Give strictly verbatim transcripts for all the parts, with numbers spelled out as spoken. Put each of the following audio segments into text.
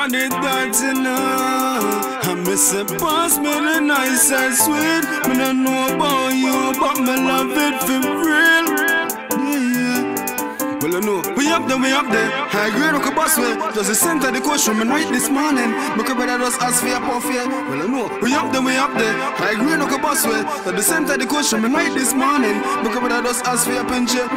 I did that tonight. I miss a past, but the nights are sweet. I don't know about you, but I love it for real. Yeah, yeah. Well, I know. We up there, we up there. High grade, I could pass me. Just the center of the question, I'm right this morning. My brother just asked for a puff, yeah. Well, I know. We up there, we up there. High grade, I could pass me. Just the center of the question, I'm right this morning. My brother just asked for a pinch, yeah.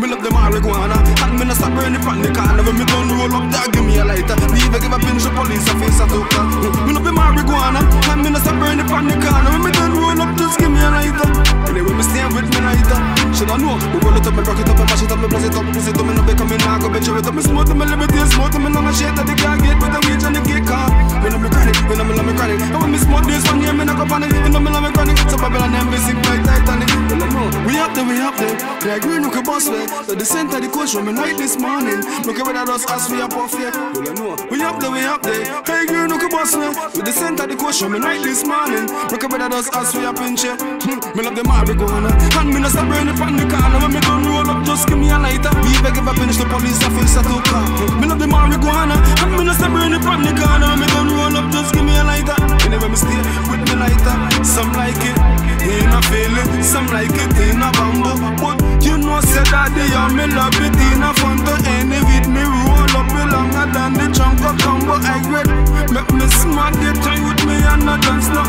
Me love the marijuana, and me not stop burning from the corner. When me done roll up, dog give me a lighter. Leave I give a pinch, the police a face a toker. Me love the marijuana, and me not stop burning from the corner. When me done roll up, just give me a lighter. Anyway, me stay with me lighter. Should I know? Me roll it up, me rock it up, me mash it up, me blast it up, me piss it up, me no become me knock up, me chew it up, me smoke it, me live it, me smoke it, me no shit that they can't get with the wage and the kick off. Me love me chronic, me love me love me chronic. And when me smoke this one, yeah, me knock up on it. Me love me love me chronic. So Babylon and me sink like Titanic. We up there, we up there. Like we look a boss way. So the center of the coach room, night this morning. Look at whether us ask for a puff, yeah. Well, I know. We up there, we up there. Hey, girl, look at us, man. With the center of the coach room, night this morning. Look at whether us ask for a pinch, yeah. Me love the marijuana. And me not stop burning from the corner. When me done roll up, just give me a lighter. We beg if I pinch the police, I feel set up. Me love the marijuana. And me not stop burning from the corner. When me done roll up, just give me a lighter. Anyway, me stay with me lighter. Some like it, they not feel it. Some like it, they not bamboo. But you know, said that they are me love it in a fun to end it with me. Roll up me longer than the chunk of combo egg red. Make me smart the time with me and not dance now.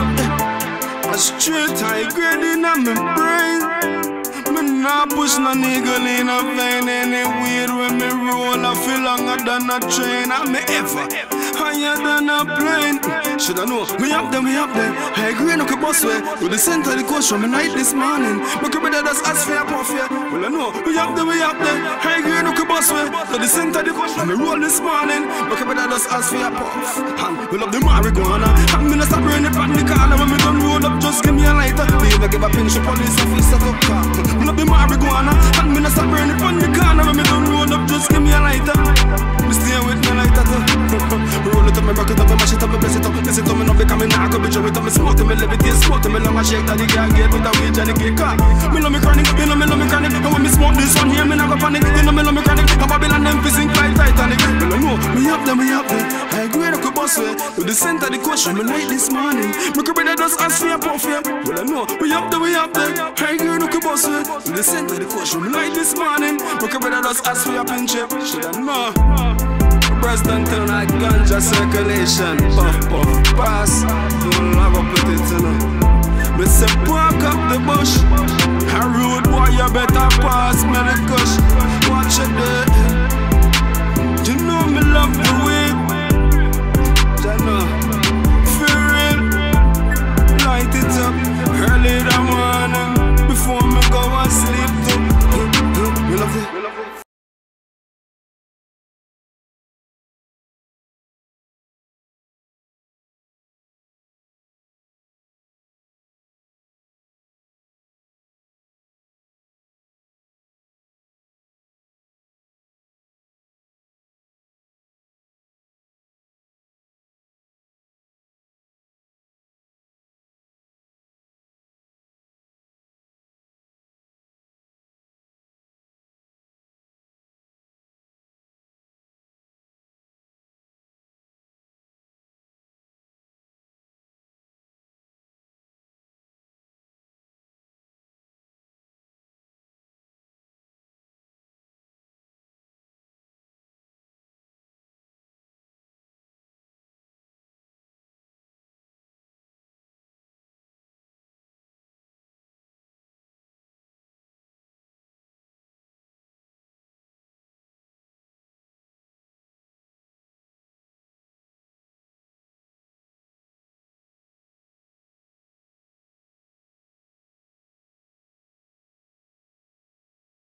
A straight high grade in a me brain. Me nah push no nigga in a vein. Any weird when me roll I feel longer than a train. And me ever higher than a plane. Should I know? Me up there, me up there. High grade no boss way. To the center of the coach from me night this morning. Me could be there that's as fair puff yeah. Well I know, we up there, we up there. High grade no could boss way. To the center of the coach, me roll this morning. Me could be there that's as fair puff. And we love the marijuana. And me not stop burning from the corner. When me done roll up, just give me a lighter. Leave I give a pinch, the police a face set up car. We love the marijuana. And me not stop burning from the corner. When me done roll up, just give me a lighter. Me stay with me lighter too. Roll it up, me rock it up, me mash it up, me bless it up. Listen to me, no become me knock up, me chew it up, me smoke it, me levitate, smoke it, me long and shake that the girl get with a wage and the kick off. Me love me chronic, me love me love me chronic. And when me smoke this one here, me not go panic. You know me love me chronic, and Babylon them fi sink like Titanic. Well I know, me up there, me up there. I agree with the boss way. To the center of the question, me light this morning. Me could be there just as fair puff yeah. Well I know, we up there, we up there. I agree with the boss way. To the center of the question, me light this morning. Me could be there just as fair pinch yeah. Should I know? Pressed until I ganja circulation. Puff puff pass. Don't have a put it in it. Me say park up the bush. A rude boy you better pass me the cush. Watch it there.